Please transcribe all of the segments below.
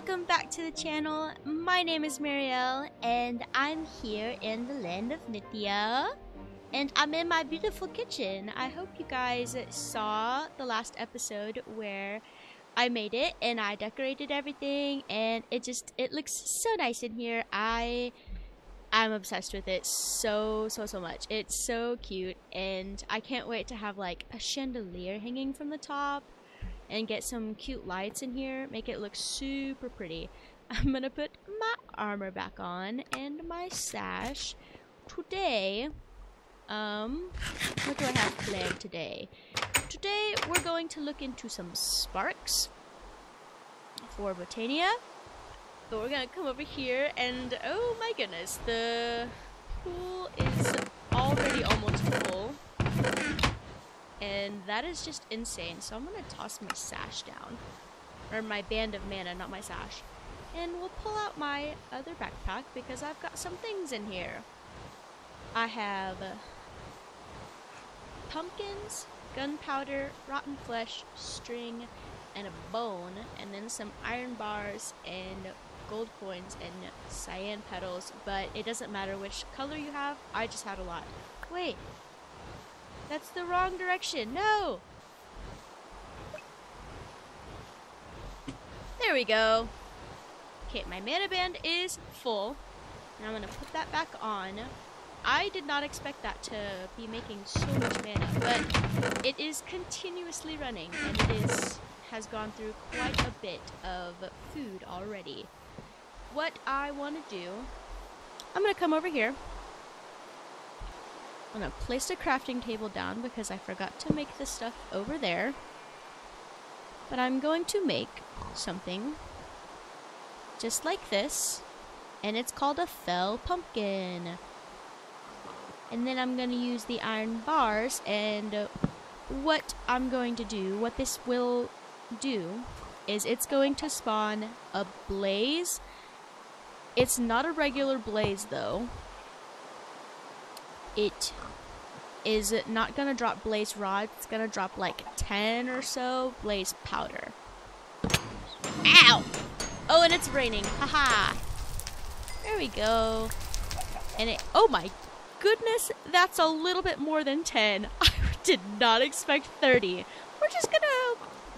welcome back to the channel. My name is Maeriel, and I'm here in the land of Mythia, and I'm in my beautiful kitchen. I hope you guys saw the last episode where I made it and I decorated everything, and it looks so nice in here. I'm obsessed with it so much. It's so cute, and I can't wait to have like a chandelier hanging from the top and get some cute lights in here, make it look super pretty. I'm gonna put my armor back on and my sash today. What do I have planned today? Today we're going to look into some sparks for Botania. But we're gonna come over here and oh my goodness, the pool is already almost full. And that is just insane. So I'm gonna toss my sash down. Or my band of mana, not my sash. And we'll pull out my other backpack because I've got some things in here. I have pumpkins, gunpowder, rotten flesh, string, and a bone, and then some iron bars and gold coins and cyan petals, but it doesn't matter which color you have. I just had a lot. Wait, that's the wrong direction. No! There we go. Okay, my mana band is full, and I'm gonna put that back on. I did not expect that to be making so much mana, but it is continuously running, and it has gone through quite a bit of food already. What I want to do, I'm going to come over here. I'm going to place the crafting table down because I forgot to make the stuff over there. But I'm going to make something just like this, and it's called a fell pumpkin. And then I'm going to use the iron bars, and what this will do is it's going to spawn a blaze. It's not a regular blaze though. It is not going to drop blaze rods. It's going to drop like 10 or so blaze powder. Ow! Oh, and it's raining. Haha. There we go. And it, oh my goodness, that's a little bit more than 10. I did not expect 30.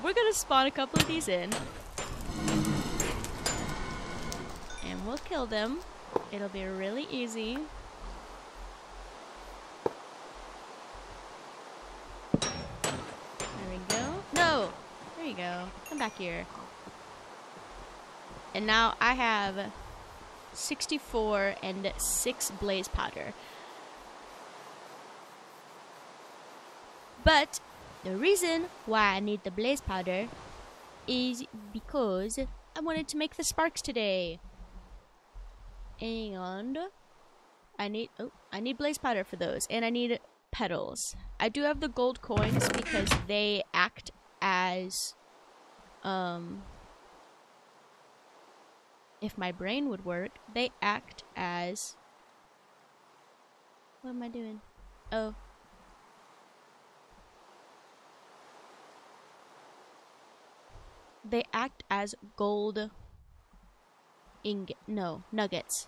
We're gonna spawn a couple of these in, and we'll kill them. It'll be really easy. There we go. No, there you go. Come back here. And now I have 64 and 6 blaze powder. But the reason why I need the blaze powder is because I wanted to make the sparks today. And I need blaze powder for those, and I need petals. I do have the gold coins because they act as if my brain would work, they act as, what am I doing? Oh. They act as gold nuggets.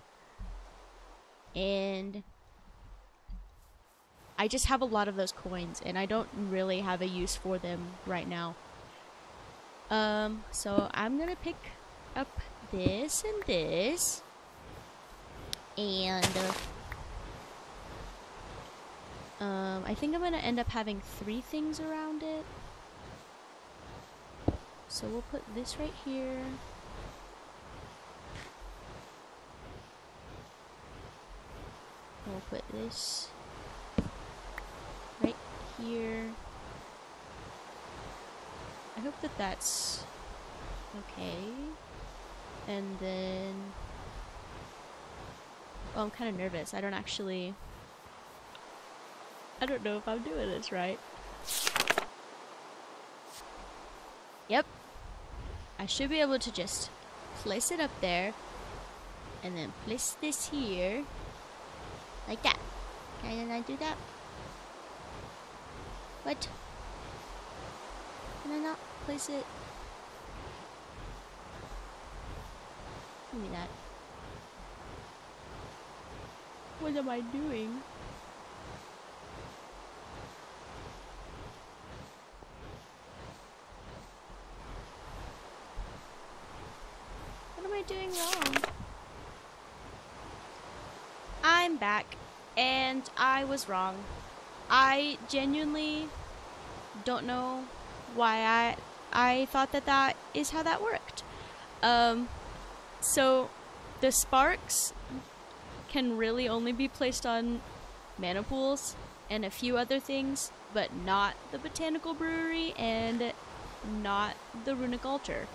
And I just have a lot of those coins, and I don't really have a use for them right now. So I'm gonna pick up this and this, and I think I'm gonna end up having 3 things around it. So we'll put this right here. We'll put this right here. I hope that that's okay. And then, oh, I'm kind of nervous. I don't know if I'm doing this right. Yep. I should be able to just place it up there, and then place this here, like that. Can I do that? What? Can I not place it? Give me that. What am I doing? What am I doing wrong? I'm back, and I was wrong. I genuinely don't know why I thought that that is how that worked. So the sparks can really only be placed on mana pools and a few other things, but not the botanical brewery and not the runic altar.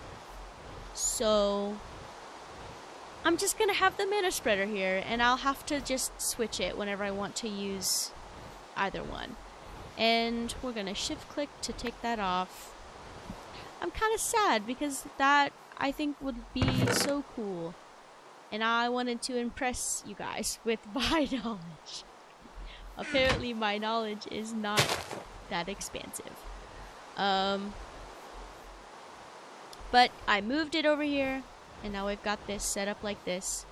So I'm just gonna have the mana spreader here, and I'll have to just switch it whenever I want to use either one. And we're gonna shift click to take that off. I'm kind of sad because that, I think, would be so cool. And I wanted to impress you guys with my knowledge. Apparently my knowledge is not that expansive. But I moved it over here, and now we've got this set up like this.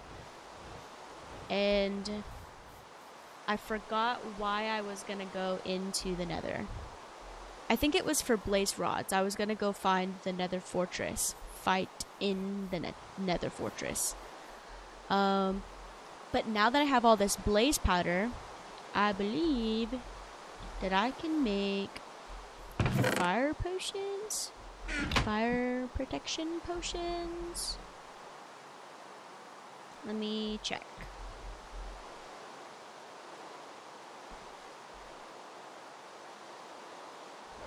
And I forgot why I was gonna go into the Nether. I think it was for blaze rods. I was gonna go find the Nether Fortress. Fight in the Nether Fortress. But now that I have all this blaze powder, I believe that I can make fire potions, fire protection potions. Let me check.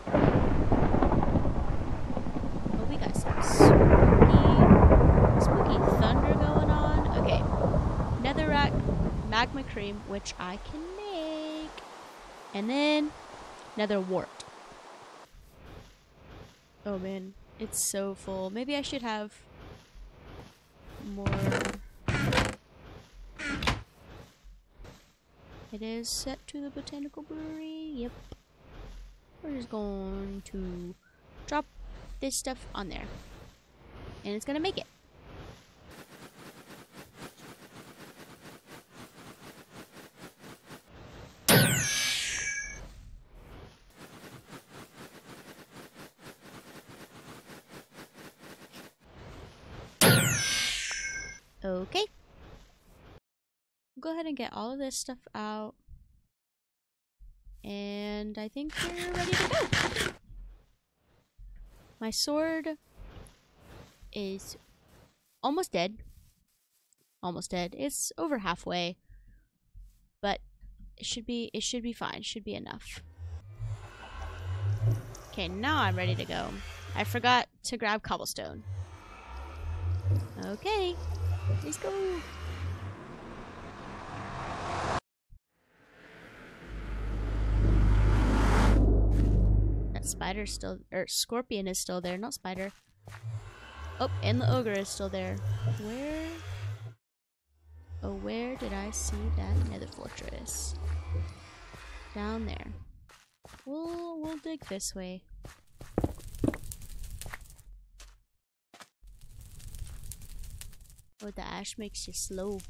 Oh, we got some spooky thunder going on. Okay, netherrack magma cream, which I can make, and then nether wart. Oh man, it's so full. Maybe I should have more. It is set to the botanical brewery. Yep. We're just going to drop this stuff on there. And it's gonna make it. Okay, go ahead and get all of this stuff out, and I think we're ready to go. My sword is almost dead. Almost dead. It's over halfway, but it should be fine. Should be enough. Okay, now I'm ready to go. I forgot to grab cobblestone. Okay. Let's go. That spider's still, or scorpion is still there, not spider. Oh, and the ogre is still there. Where? Oh, where did I see that nether fortress? Down there. We'll dig this way. Oh, the ash makes you slow.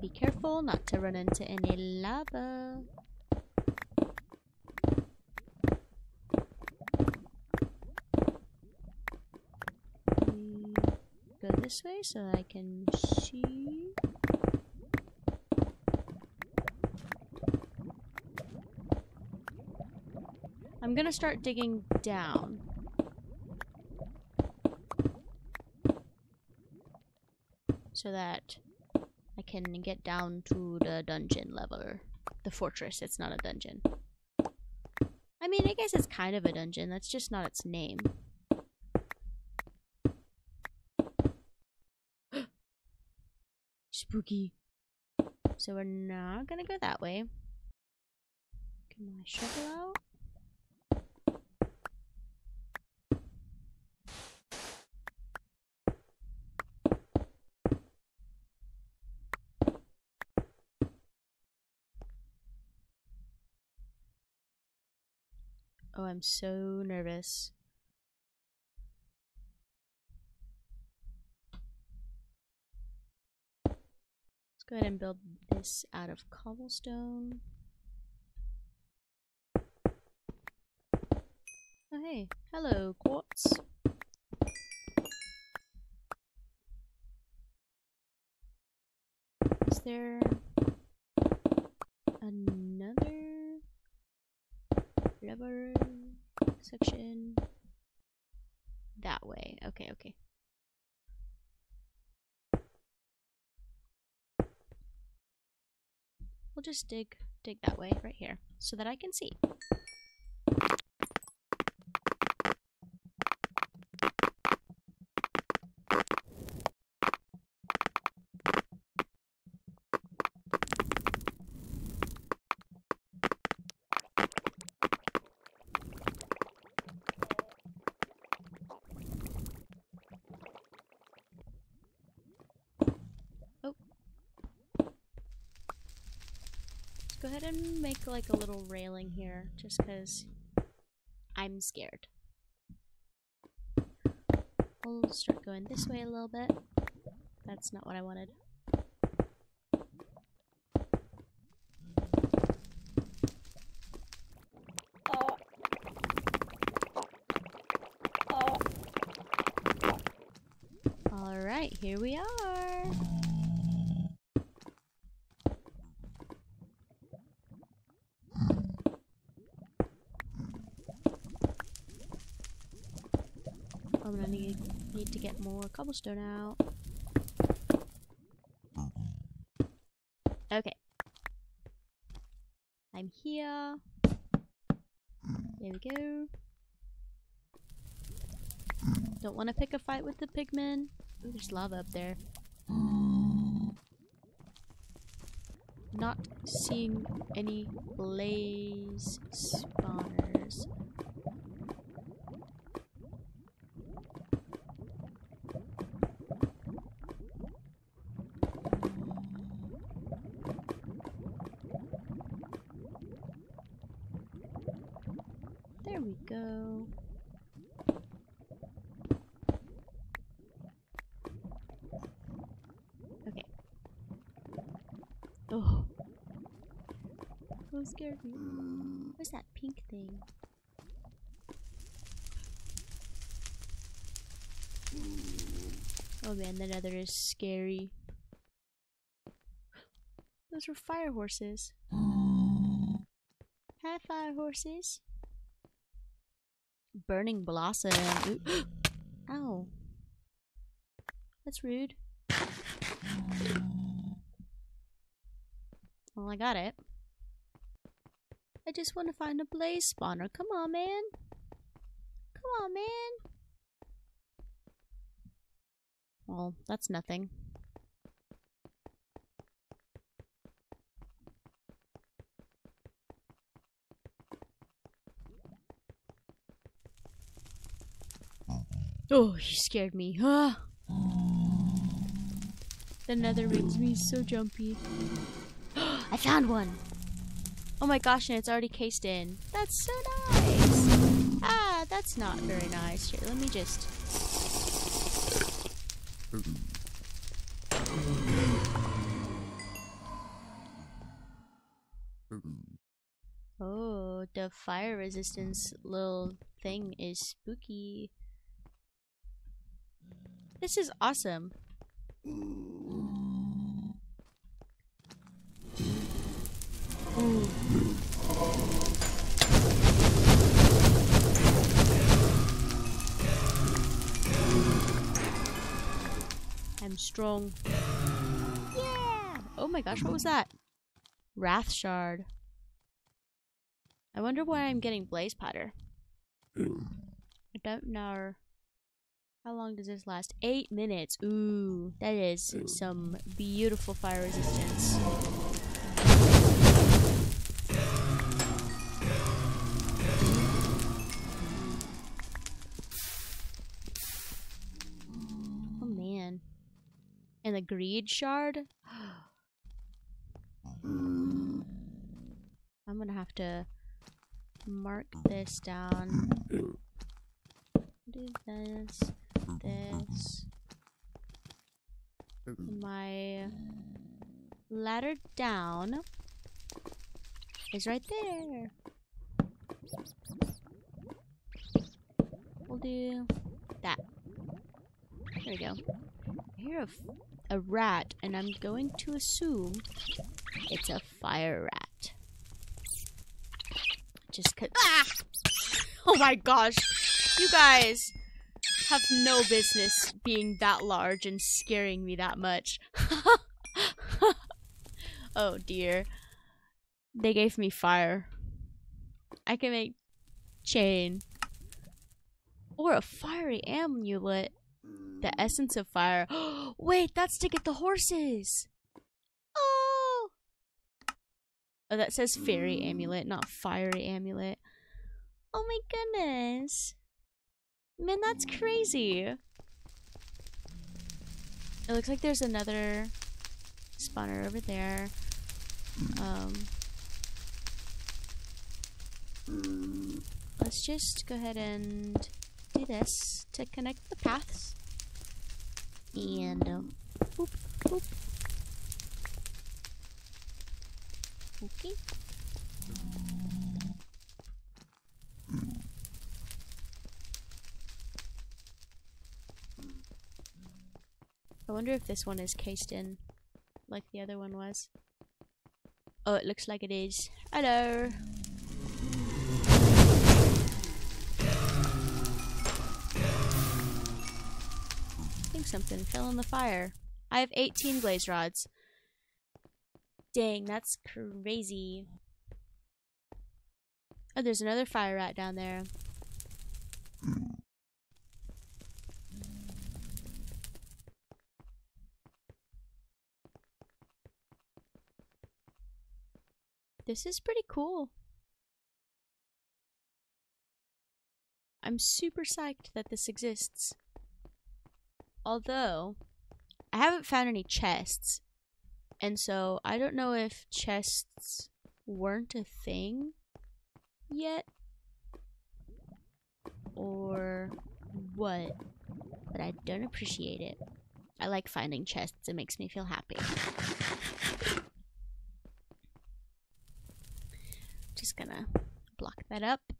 Be careful not to run into any lava. Go this way so I can see. I'm gonna start digging down. So that I can get down to the dungeon level. The fortress, it's not a dungeon. I mean, I guess it's kind of a dungeon, that's just not its name. Spooky. So we're not gonna go that way. Can my shovel out? Oh, I'm so nervous. Let's go ahead and build this out of cobblestone. Oh, hey. Hello, quartz. Is there another lever section? That way. Okay, okay. We'll just dig that way right here so that I can see. Go ahead and make like a little railing here, just because I'm scared. We'll start going this way a little bit. That's not what I wanted. Alright, here we are! I'm gonna need to get more cobblestone out. Okay. I'm here. There we go. Don't want to pick a fight with the pigmen. Ooh, there's lava up there. Not seeing any blaze spawners. There we go. Okay. Oh. So scared me. Where's that pink thing? Oh man, that other is scary. Those were fire horses. Hi, fire horses. Burning blossom. Ooh. Ow. That's rude. Well, I got it. I just want to find a blaze spawner. Come on, man. Come on, man. Well, that's nothing. Oh, he scared me. Ah. The nether makes me so jumpy. I found one! Oh my gosh, and it's already cased in. That's so nice! Ah, that's not very nice. Here, let me just... Oh, the fire resistance little thing is spooky. This is awesome. Ooh. I'm strong. Yeah! Oh my gosh, what was that? Wrath shard. I wonder why I'm getting blaze powder. I don't know. How long does this last? 8 minutes. Ooh, that is some beautiful fire resistance. Oh man. And the greed shard? I'm gonna have to mark this down. Do this. This. My ladder down is right there. We'll do that. There we go. I hear a rat, and I'm going to assume it's a fire rat. Just 'cause. Ah! Oh my gosh! You guys have no business being that large and scaring me that much. Oh dear. They gave me fire. I can make chain. Or a fiery amulet. The essence of fire. Wait, that's to get the horses! Oh! Oh, that says fairy amulet, not fiery amulet. Oh my goodness. Man, that's crazy. It looks like there's another spawner over there. Let's just go ahead and do this to connect the paths. And boop, boop. Okay. I wonder if this one is cased in like the other one was. Oh, it looks like it is. Hello! I think something fell in the fire. I have 18 blaze rods. Dang, that's crazy. Oh, there's another fire rat down there. This is pretty cool. I'm super psyched that this exists. Although, I haven't found any chests, and so I don't know if chests weren't a thing yet, or what, but I don't appreciate it. I like finding chests, it makes me feel happy. Just gonna block that up,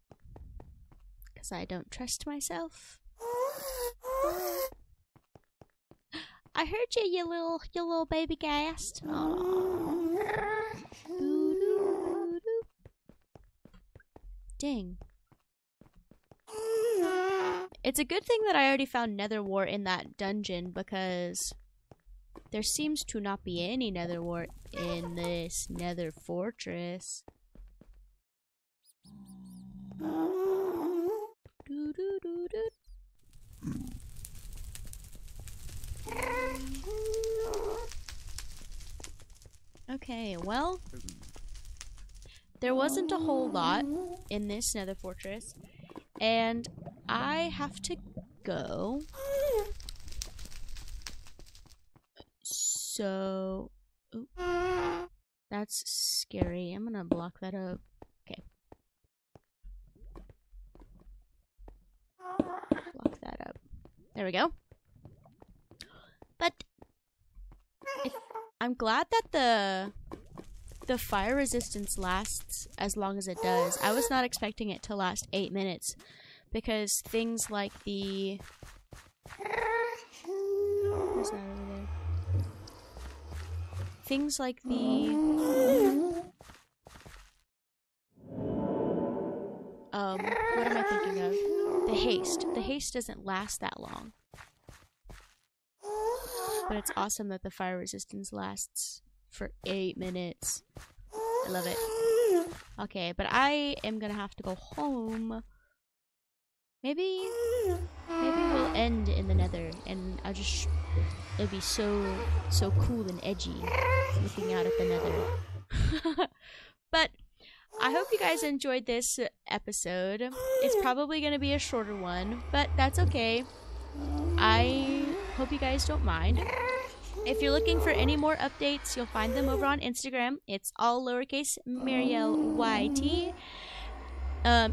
because I don't trust myself. I heard you, you little baby ghast. Ding. It's a good thing that I already found nether wart in that dungeon, because there seems to not be any nether wart in this nether fortress. Okay, well, there wasn't a whole lot in this nether fortress, and I have to go. So, oops, that's scary. I'm gonna block that up. Okay. Block that up. There we go. But I'm glad that the fire resistance lasts as long as it does. I was not expecting it to last 8 minutes, because things like the... What's that over there? Things like the... what am I thinking of? The haste. The haste doesn't last that long. But it's awesome that the fire resistance lasts for 8 minutes. I love it. Okay, but I am gonna have to go home. Maybe we'll end in the nether, and I'll just... It'll be so cool and edgy looking out at the nether. But I hope you guys enjoyed this episode. It's probably gonna be a shorter one, but that's okay. I... hope you guys don't mind. If you're looking for any more updates, you'll find them over on Instagram. It's all lowercase Maeriel YT.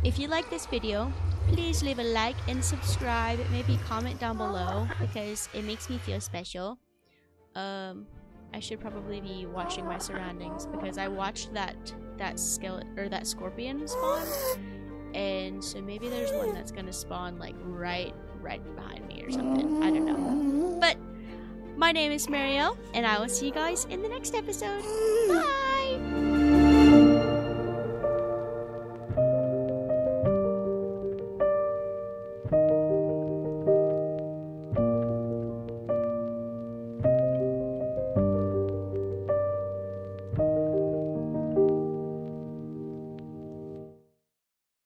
If you like this video, please leave a like and subscribe. Maybe comment down below, because it makes me feel special. I should probably be watching my surroundings, because I watched that skeleton or that scorpion spawn, and so maybe there's one that's gonna spawn like right behind me or something. I don't know. But my name is Maeriel, and I will see you guys in the next episode. Bye.